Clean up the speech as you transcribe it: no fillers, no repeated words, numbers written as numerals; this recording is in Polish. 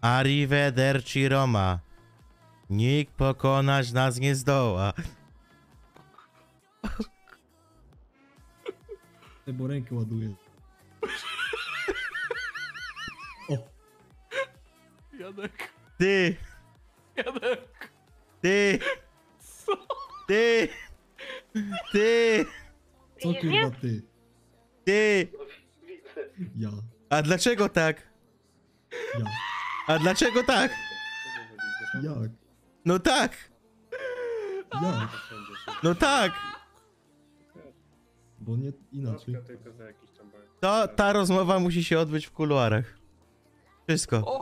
Arrivederci Roma. Nikt pokonać nas nie zdoła. Ty bo rękę ładuje. O. Janek. Ty. Janek. Ty. Co? Ty. Ty. Co kurwa ty? Ty. Ja. A dlaczego tak? Ja. A dlaczego tak? Jak? No tak. Jak? No tak. Bo nie inaczej. To ta rozmowa musi się odbyć w kuluarach. Wszystko.